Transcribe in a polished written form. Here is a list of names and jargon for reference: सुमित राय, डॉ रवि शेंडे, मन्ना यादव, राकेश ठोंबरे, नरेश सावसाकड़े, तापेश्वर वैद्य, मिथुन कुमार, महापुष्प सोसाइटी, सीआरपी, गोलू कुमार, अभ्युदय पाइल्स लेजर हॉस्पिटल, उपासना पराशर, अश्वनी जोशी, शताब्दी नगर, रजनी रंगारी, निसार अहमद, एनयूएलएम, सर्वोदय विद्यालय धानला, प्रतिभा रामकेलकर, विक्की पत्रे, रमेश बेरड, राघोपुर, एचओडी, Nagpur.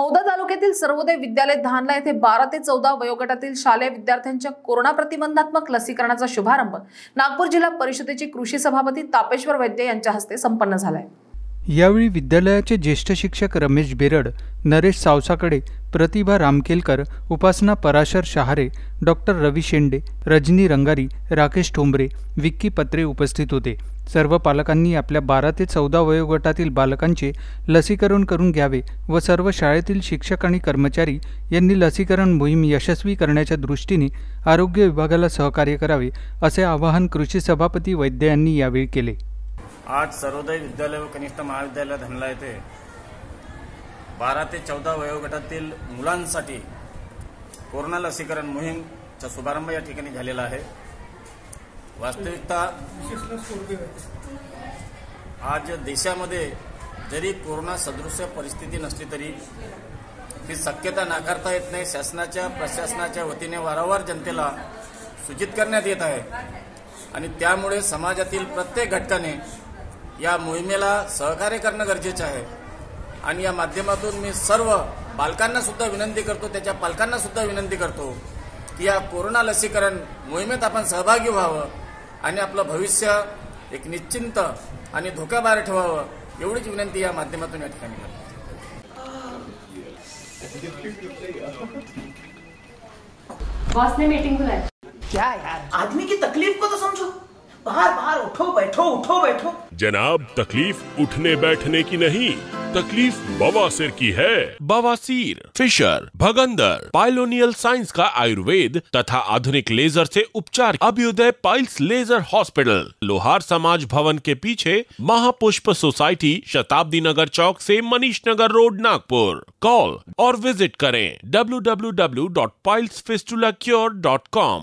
मौदा तालुक्यातील सर्वोदय विद्यालय धानला येथे 12 ते 14 वयोगटातील शालेय विद्यार्थ्यांच्या कोरोना प्रतिबंधात्मक लसीकरणाचा शुभारंभ नागपूर जिल्हा परिषदेचे कृषी सभापती तापेश्वर वैद्य यांच्या हस्ते संपन्न झाला। यावेळी विद्यालयाचे ज्येष्ठ शिक्षक रमेश बेरड, नरेश सावसाकड़े, प्रतिभा रामकेलकर, उपासना पराशर शहारे, डॉ रवि शेंडे, रजनी रंगारी, राकेश ठोंबरे, विक्की पत्रे उपस्थित होते। सर्व पालकांनी आपल्या 12 ते 14 वयोगटातील बालकांचे लसीकरण करून घ्यावे व सर्व शाळेतील शिक्षक आणि कर्मचारी यांनी लसीकरण मोहीम यशस्वी करण्याच्या दृष्टीने आरोग्य विभागाला सहकार्य करावे असे आवाहन कृषी सभापती वैद्य यांनी यावेळी केले। आज सर्वोदय विद्यालय व कनिष्ठ महाविद्यालय धानला येथे 12 ते 14 वयोगटातील मुलांसाठी कोरोना लसीकरण मोहीमचा शुभारंभ या ठिकाणी झालेला आहे। वास्तविकता आज देशामध्ये जरी कोरोना सदृश परिस्थिती नसली तरी ही शक्यता नाकारता येत नाही। शासनाच्या प्रशासनाच्या वतीने वारंवार जनतेला सूचित करण्यात येत आहे आणि त्यामुळे समाजातील प्रत्येक घटकाने या मोहिमेला सहकार्य करणं गरजेचं आहे। आणि या माध्यमातून मी सर्व पालकांना सुद्धा विनंती करतो, त्याच्या पालकांना सुद्धा विनंती करतो की या कोरोना लसीकरण मोहिमेत आपण सहभागी व्हावं आणि आपलं भविष्य एक निश्चिंत आणि धोकाबाहेर ठेवावं एवढीच विनंती या माध्यमातून या ठिकाणी करतो। बॉस ने मीटिंग बुलाई क्या यार, आदमी की तकलीफ को तो समझो, बाहर बाहर उठो बैठो। जनाब, तकलीफ उठने बैठने की नहीं, तकलीफ बवासीर की है। बवासीर, फिशर, भगंदर, पाइलोनियल साइंस का आयुर्वेद तथा आधुनिक लेजर से उपचार अभ्युदय पाइल्स लेजर हॉस्पिटल, लोहार समाज भवन के पीछे, महापुष्प सोसाइटी, शताब्दी नगर चौक से मनीष नगर रोड, नागपुर। कॉल और विजिट करें www.pilesfistulacure.com।